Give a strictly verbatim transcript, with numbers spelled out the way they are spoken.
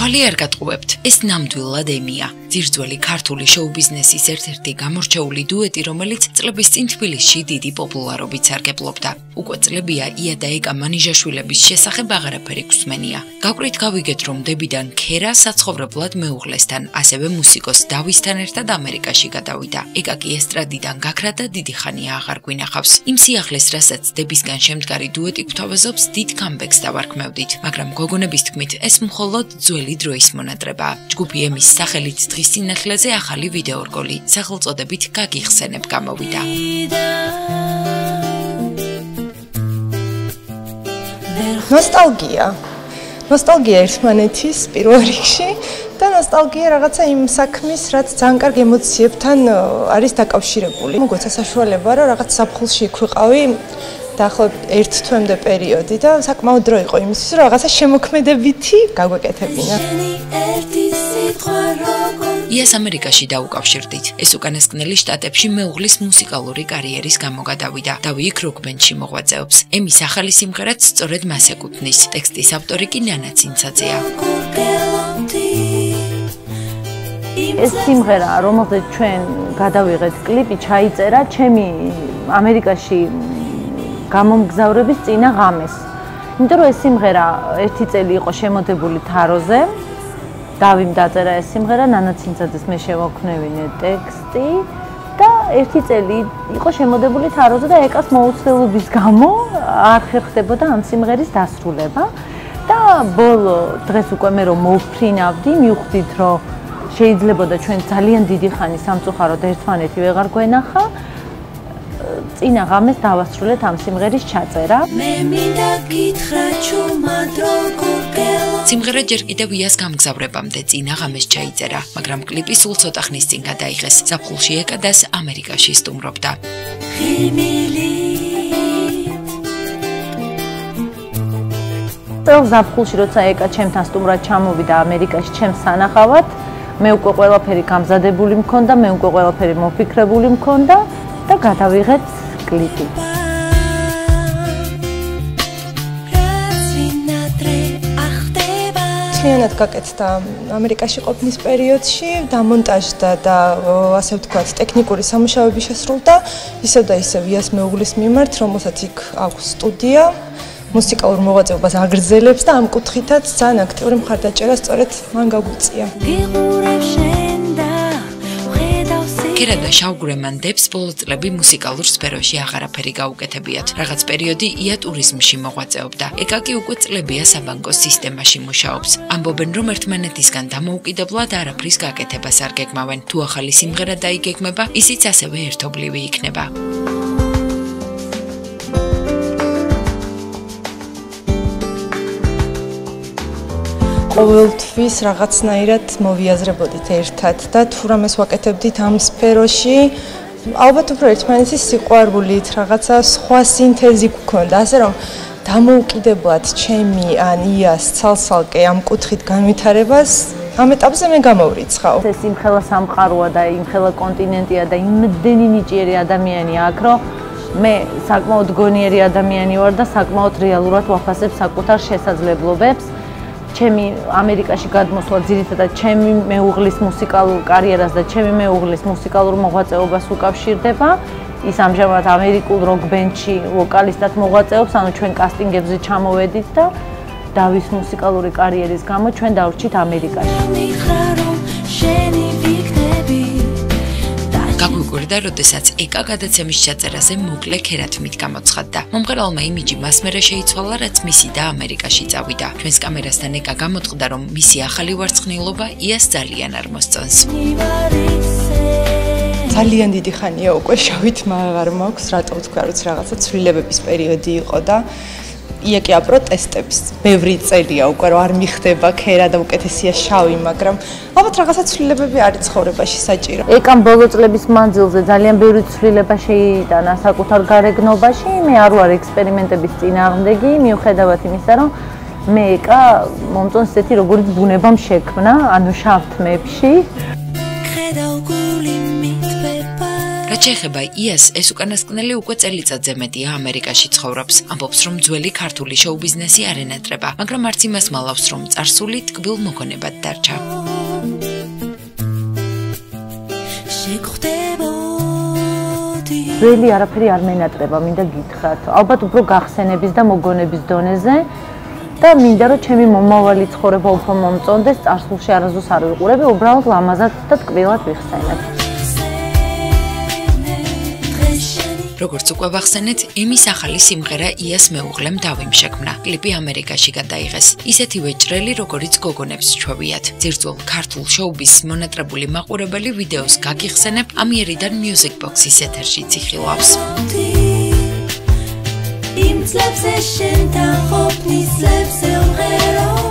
თვალი არ გატყუებთ. ეს ნამდვილად ემია. ძირძველი ქართული შოუ-ბიზნესის ერთ-ერთი გამორჩეული დუეტი, რომელიც წლების წინ თბილისში დიდი პოპულარობით სარგებლობდა. უკვე წლებია ია და ეკა მანიჟაშვილების შესახებ აღარაფერი გვსმენია. გაკვრით გავიგეთ, რომ დებიდან ქერა საცხოვრებლად მეუღლესთან, ასევე მუსიკოს დავისთან ერთად ამერიკაში გადავიდა. ეკა კი ესტრადიდან გაქრა და დიდი ხანია აღარ გვინახავს. იმ სიახლეს, რასაც დებისგან შემდგარი დუეტი გვთავაზობს, დიდ კამბექს დავარქმევდით, მაგრამ გოგონების თქმით, ეს მხოლოდ ძველი დროის მონატრებაა. ჯგუფი ემის სახელით დღის სინათლეზე ახალი ვიდეორგოლი სახელწოდებით გაგიხსენებ გამოვიდა. Nostalgia. Nostalgia ერთმანეთის პირველ რიგში და nostalgia რაღაცა იმ საქმის, რაც ძალიან კარგ ემოციებთან არის დაკავშირებული. Მოგოც ასაშუალება, რომ რაღაც საფხულში იქვიყავი დაახლოებით ერთ თვემდე პერიოდი და საკმაოდ დრო იყო იმისთვის, რომ რაღაცა შემოქმედებითი გაგვეკეთებინა. იას ამერიკაში დაუკავშირდით. ეს უკანასკნელი შტატებში მეუღლის მუსიკალური კარიერის გამო გადავიდა. დავი იქ როკ-ბენდში მოღვაწეობს. ემის ახალი სიმღერაც სწორედ მას ეკუთვნის. ტექსტის ავტორი კი ნანა ცინცაძეა. ეს სიმღერა, რომელზეც ჩვენ გადავიღეთ კლიპი, ჩაიწერა ჩემი ამერიკაში გამომგზავრების წინა ღამეს. იმიტომ რომ ეს სიმღერა ერთი წელი იყო შემოდებული თაროზე. დავიმ დაწერა ეს სიმღერა, ნანა ცინცაძეს მე შევაქვნევინე ტექსტი და ერთი წელი იყო შემოდებული თაროზე და ეკას მოუცდელობის გამო არ ხერხდებოდა ამ სიმღერის დასრულება და ბოლო დღეს უკვე მე რომ მოვფრინავდი, მივხვდით რომ შეიძლებოდა ჩვენ ძალიან დიდი ხანი სამწუხაროდ ერთმანეთი ვეღარ გვენახა. წინა ღამეს დავასრულეთ ამ სიმღერის ჩაწერა. მე მინდა გითხრა ჩუმად როგორ სიმღერა ჯერ კიდევ იას გამგზავრებამდე წინა ღამეს ჩაიწერა, მაგრამ კლიპი სულ ცოტა ხნის წინ გადაიღეს. ზაფხულში ეკა დას ამერიკაში სტუმრობდა. წელს ზაფხულში, როცა ეკა ჩემთან სტუმრად ჩამოვიდა ამერიკაში ჩემს სანახავად, მე უკვე ყველაფერი გამზადებული მქონდა, მე უკვე ყველაფერი მოფიქრებული მქონდა და გადავიღეთ კლიპი. ხიანად გაკეთდა ამერიკაში ყოფნის პერიოდში, დამონტაჟდა და ასე ვთქვათ, ტექნიკური სამუშაოები შესრულდა, ისევ და ისევ იას მეუღლის მიმართ, რომელსაც იქ აქვს სტუდია, მუსიკალურ მოღვაწეობას აგრძელებს და ამ კუთხითაც ძალიან აქტიური მხარდაჭერა სწორედ მან გაგვიწია. ქერა და შავგურემანდებს ბოლო წლები მუსიკალურ სფეროში აღარაფერი გაუკეთებიათ. რაღაც პერიოდი ია ტურიზმში მოღვაწეობდა. ეკა კი უკვე წლებია საბანკოს სისტემაში მუშაობს. ამბობენ, რომ ერთმანეთისგან დამოუკიდებლად არაფრის გაკეთებას არ გეგმავენ. თუ ახალი სიმღერა დაიგეგმება, ისიც ასევე ერთობლივი იქნება. ყოველთვის რაღაცნაირად მოვიაზრებოდით ერთად და თუ რამეს ვაკეთებდით ამ სფეროში, ალბათ უფრო ერთმანეთის სიყვარულით, რაღაცა სხვა სინთეზი გქონდა, ასე რომ დამოუკიდებლად ჩემი ან იას ცალსალკე ამ კუთხით განვითარებას ამ ეტაპზე მე გამოვრიცხავ. ეს იმხელა სამყაროა და იმხელა კონტინენტია და იმდენი ნიჭიერი ადამიანი აქ, რომ მე საკმაოდ გონიერი ადამიანი ვარ და საკმაოდ რეალურად ვაფასებ საკუთარ შესაძლებლობებს. ჩემი ამერიკაში გადმოსვლა ძირითადად ჩემი მეუღლის მუსიკალურ კარიერას და ჩემი მეუღლის მუსიკალურ მოღვაწეობას უკავშირდება. ის ამჟამად ამერიკულ როკ-ბენდში ვოკალისტად მოღვაწეობს, ანუ ჩვენ კასტინგებზე ჩამოვედით და დავის მუსიკალური კარიერის გამო ჩვენ დავრჩით ამერიკაში. გაგვიკვირდა, როდესაც ეკა გადაცემის ჩაწერაზე მოკლე ქერათმით გამოცხადდა. მომღერალმა იმიჯი მას მერე შეიცვალა, რაც მისი და ამერიკაში წავიდა. ჩვენს კამერასთან ეკა გამოთყდა, რომ მისი ახალი ვარცხნილობა იას ძალიან არ მოსწონს. ძალიან დიდი ხანია უკვე შავით მაღარ მაქვს, რატო თქვა, როცა რაღაცა ცვლილებების პერიოდი იყო და ია კი აპროტესტებს. ბევრი წელია უკვე რომ არ მიხდება ქერა და უკეთესია შავი, მაგრამ ალბათ რაღაცა ცვლილებები არის ცხოვრებაში საჭირო. ეკამ ბოლო წლების მანძილზე ძალიან ბევრი ცვლილება შეიტანა საკუთარ გარეგნობაში. მე არ ვარ ექსპერიმენტების წინააღმდეგი, მიუხედავად იმისა, რომ მე ეკა მომწონს ესეთი როგორც ბუნებამ შექმნა, ანუ შავ თმებში. რაც ეხება იას, ეს უკანასკნელი უკვე წელიწადზე მეტია ამერიკაში ცხოვრობს. Ამბობს, რომ ძველი ქართული შოუ-ბიზნესი არ ენატრება, მაგრამ არც იმას მალავს, რომ წარსული ტკბილ მოგონებად დარჩა. Ძველი არაფერი არ მენატრება, მინდა გითხრათ. Ალბათ უფრო გახსენების და მოგონების დონეზე და მინდა რომ ჩემი მომავალი ცხოვრება უფრო მომწონდეს, წარსულში არასდროს არ ვიყურები, უბრალოდ ლამაზად და ტკბილად ვიხსენებ. როგორც უკვე ვახსენეთ, ემის ახალი სიმღერა იას მეუღლემ დავიმ შექმნა. კლიპი ამერიკაში გადაიღეს. ისეთივე ჭრელი, როგორიც გოგონებს ჩვევიათ. ძირძველ ქართულ შოუბიზს მონატრებული მაყურებელი ვიდეოს გაგიხსენებ, ამიერიდან Music Box-ის ეთერშიც იხილავს. Im slapseshen ta hopni slapse umrelo